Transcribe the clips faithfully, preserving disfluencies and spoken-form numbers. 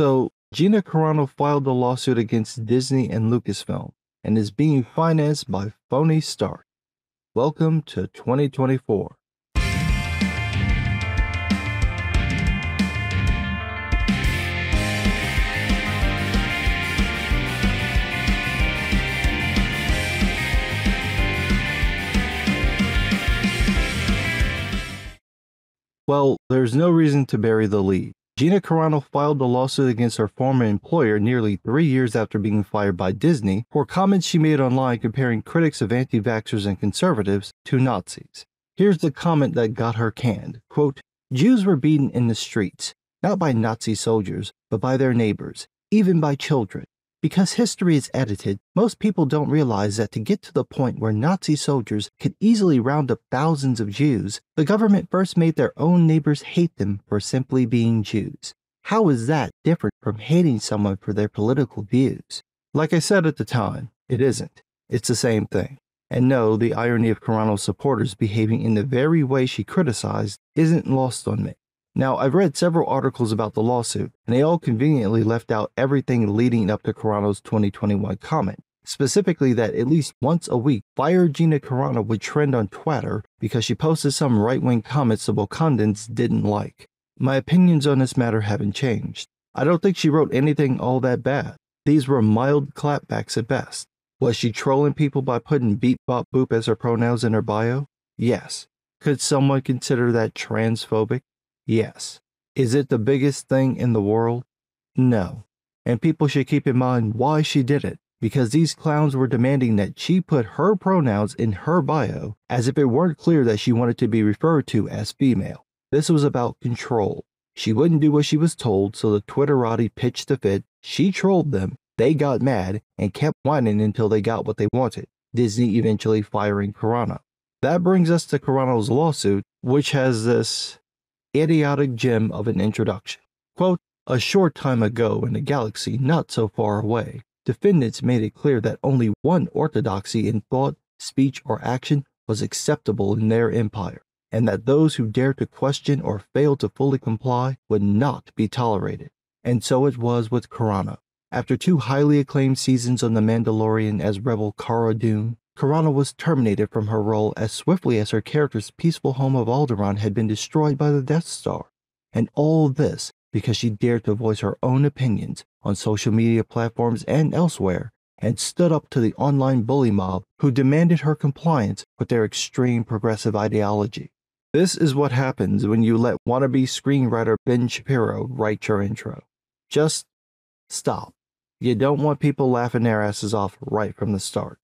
So Gina Carano filed a lawsuit against Disney and Lucasfilm and is being financed by Phony Stark. Welcome to twenty twenty-four. Well, there's no reason to bury the lead. Gina Carano filed a lawsuit against her former employer nearly three years after being fired by Disney for comments she made online comparing critics of anti-vaxxers and conservatives to Nazis. Here's the comment that got her canned. Quote, "Jews were beaten in the streets, not by Nazi soldiers, but by their neighbors, even by children. Because history is edited, most people don't realize that to get to the point where Nazi soldiers could easily round up thousands of Jews, the government first made their own neighbors hate them for simply being Jews. How is that different from hating someone for their political views?" Like I said at the time, it isn't. It's the same thing. And no, the irony of Carano's supporters behaving in the very way she criticized isn't lost on me. Now, I've read several articles about the lawsuit, and they all conveniently left out everything leading up to Carano's twenty twenty-one comment, specifically that at least once a week, Fire Gina Carano would trend on Twitter because she posted some right-wing comments the Wakandans didn't like. My opinions on this matter haven't changed. I don't think she wrote anything all that bad. These were mild clapbacks at best. Was she trolling people by putting beep bop boop as her pronouns in her bio? Yes. Could someone consider that transphobic? Yes. Is it the biggest thing in the world? No. And people should keep in mind why she did it, because these clowns were demanding that she put her pronouns in her bio, as if it weren't clear that she wanted to be referred to as female. This was about control. She wouldn't do what she was told, so the Twitterati pitched a fit, she trolled them, they got mad, and kept whining until they got what they wanted, Disney eventually firing Carano. That brings us to Carano's lawsuit, which has this idiotic gem of an introduction. Quote, "A short time ago in a galaxy not so far away, defendants made it clear that only one orthodoxy in thought, speech, or action was acceptable in their empire, and that those who dared to question or failed to fully comply would not be tolerated. And so it was with Carano. After two highly acclaimed seasons on The Mandalorian as Rebel Cara Doon, Carano was terminated from her role as swiftly as her character's peaceful home of Alderaan had been destroyed by the Death Star. And all this because she dared to voice her own opinions on social media platforms and elsewhere, and stood up to the online bully mob who demanded her compliance with their extreme progressive ideology." This is what happens when you let wannabe screenwriter Ben Shapiro write your intro. Just stop. You don't want people laughing their asses off right from the start.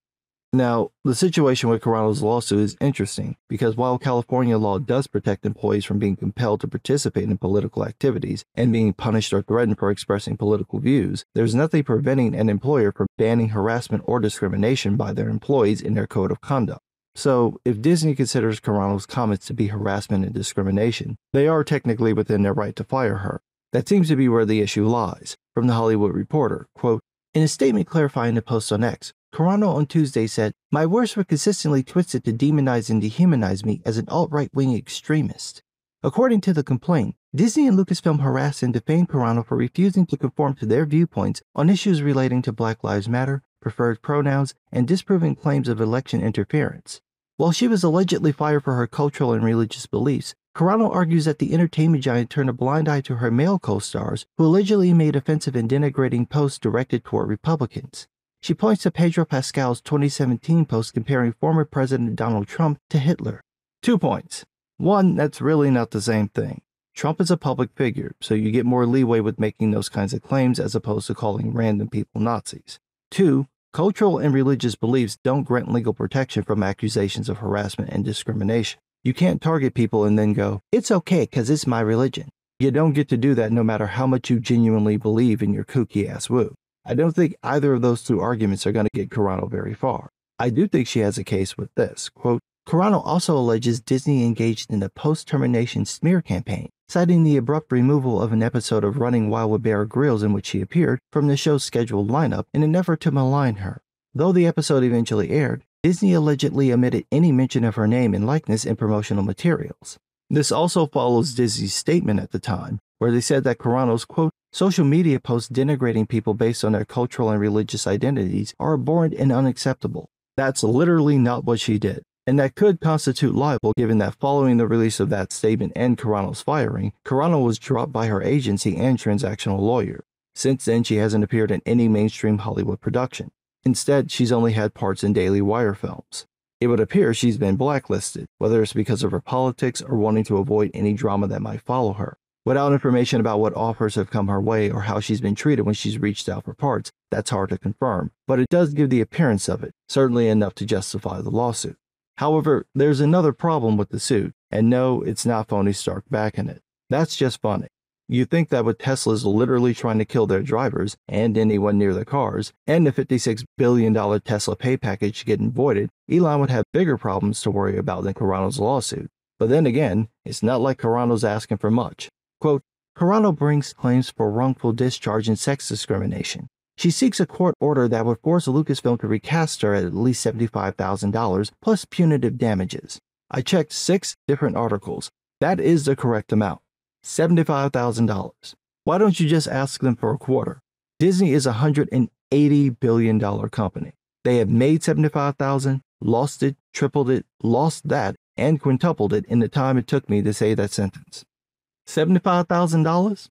Now, the situation with Carano's lawsuit is interesting because while California law does protect employees from being compelled to participate in political activities and being punished or threatened for expressing political views, there's nothing preventing an employer from banning harassment or discrimination by their employees in their code of conduct. So, if Disney considers Carano's comments to be harassment and discrimination, they are technically within their right to fire her. That seems to be where the issue lies. From The Hollywood Reporter, quote, "In a statement clarifying the post on X, Carano on Tuesday said, my words were consistently twisted to demonize and dehumanize me as an alt-right-wing extremist. According to the complaint, Disney and Lucasfilm harassed and defamed Carano for refusing to conform to their viewpoints on issues relating to Black Lives Matter, preferred pronouns, and disproving claims of election interference. While she was allegedly fired for her cultural and religious beliefs, Carano argues that the entertainment giant turned a blind eye to her male co-stars who allegedly made offensive and denigrating posts directed toward Republicans. She points to Pedro Pascal's twenty seventeen post comparing former President Donald Trump to Hitler. Two points. One, that's really not the same thing. Trump is a public figure, so you get more leeway with making those kinds of claims as opposed to calling random people Nazis. Two, cultural and religious beliefs don't grant legal protection from accusations of harassment and discrimination. You can't target people and then go, it's okay because it's my religion. You don't get to do that no matter how much you genuinely believe in your kooky ass woo. I don't think either of those two arguments are going to get Carano very far. I do think she has a case with this. Quote, Carano also alleges Disney engaged in a post-termination smear campaign, citing the abrupt removal of an episode of Running Wild with Bear Grylls in which she appeared from the show's scheduled lineup in an effort to malign her. Though the episode eventually aired, Disney allegedly omitted any mention of her name and likeness in promotional materials. This also follows Disney's statement at the time, where they said that Carano's, quote, Social media posts denigrating people based on their cultural and religious identities are abhorrent and unacceptable. That's literally not what she did. And that could constitute libel, given that following the release of that statement and Carano's firing, Carano was dropped by her agency and transactional lawyer. Since then, she hasn't appeared in any mainstream Hollywood production. Instead, she's only had parts in Daily Wire films. It would appear she's been blacklisted, whether it's because of her politics or wanting to avoid any drama that might follow her. Without information about what offers have come her way or how she's been treated when she's reached out for parts, that's hard to confirm, but it does give the appearance of it, certainly enough to justify the lawsuit. However, there's another problem with the suit, and no, it's not Phony Stark backing it. That's just funny. You think that with Tesla's literally trying to kill their drivers and anyone near their cars, and the fifty-six billion dollar Tesla pay package getting voided, Elon would have bigger problems to worry about than Carano's lawsuit. But then again, it's not like Carano's asking for much. Quote, Carano brings claims for wrongful discharge and sex discrimination. She seeks a court order that would force Lucasfilm to recast her at at least seventy-five thousand dollars plus punitive damages. I checked six different articles. That is the correct amount. seventy-five thousand dollars. Why don't you just ask them for a quarter? Disney is a one hundred eighty billion dollar company. They have made seventy-five thousand dollars, lost it, tripled it, lost that, and quintupled it in the time it took me to say that sentence. seventy-five thousand dollars?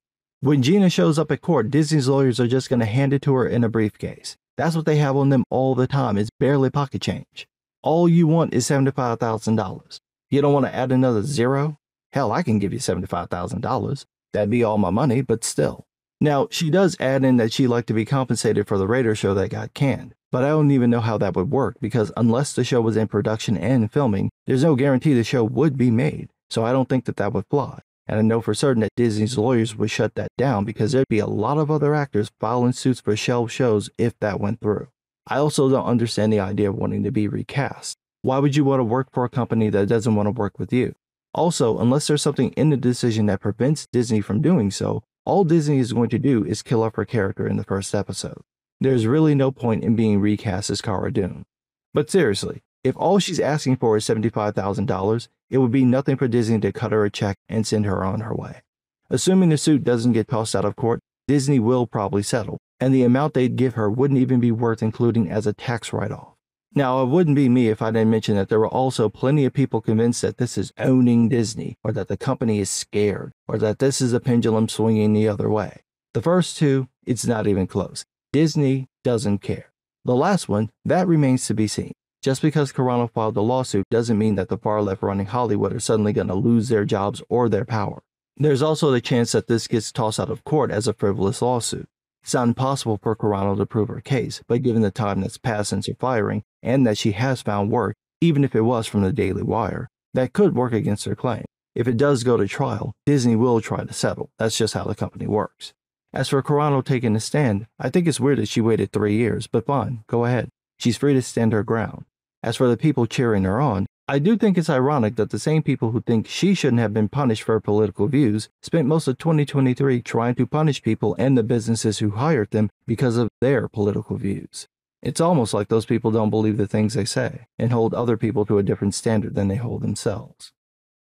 When Gina shows up at court, Disney's lawyers are just going to hand it to her in a briefcase. That's what they have on them all the time. It's barely pocket change. All you want is seventy-five thousand dollars. You don't want to add another zero? Hell, I can give you seventy-five thousand dollars. That'd be all my money, but still. Now, she does add in that she'd like to be compensated for the Raider show that got canned, but I don't even know how that would work because unless the show was in production and filming, there's no guarantee the show would be made, so I don't think that that would fly. And I know for certain that Disney's lawyers would shut that down because there'd be a lot of other actors filing suits for shelved shows if that went through. I also don't understand the idea of wanting to be recast. Why would you want to work for a company that doesn't want to work with you? Also, unless there's something in the decision that prevents Disney from doing so, all Disney is going to do is kill off her character in the first episode. There's really no point in being recast as Cara Doon. But seriously, if all she's asking for is seventy-five thousand dollars, it would be nothing for Disney to cut her a check and send her on her way. Assuming the suit doesn't get tossed out of court, Disney will probably settle, and the amount they'd give her wouldn't even be worth including as a tax write-off. Now, it wouldn't be me if I didn't mention that there were also plenty of people convinced that this is owning Disney, or that the company is scared, or that this is a pendulum swinging the other way. The first two, it's not even close. Disney doesn't care. The last one, that remains to be seen. Just because Carano filed the lawsuit doesn't mean that the far left running Hollywood are suddenly going to lose their jobs or their power. There's also the chance that this gets tossed out of court as a frivolous lawsuit. It's not impossible for Carano to prove her case, but given the time that's passed since her firing and that she has found work, even if it was from the Daily Wire, that could work against her claim. If it does go to trial, Disney will try to settle. That's just how the company works. As for Carano taking a stand, I think it's weird that she waited three years, but fine, go ahead. She's free to stand her ground. As for the people cheering her on, I do think it's ironic that the same people who think she shouldn't have been punished for her political views spent most of twenty twenty-three trying to punish people and the businesses who hired them because of their political views. It's almost like those people don't believe the things they say and hold other people to a different standard than they hold themselves.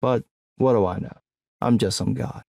But what do I know? I'm just some guy.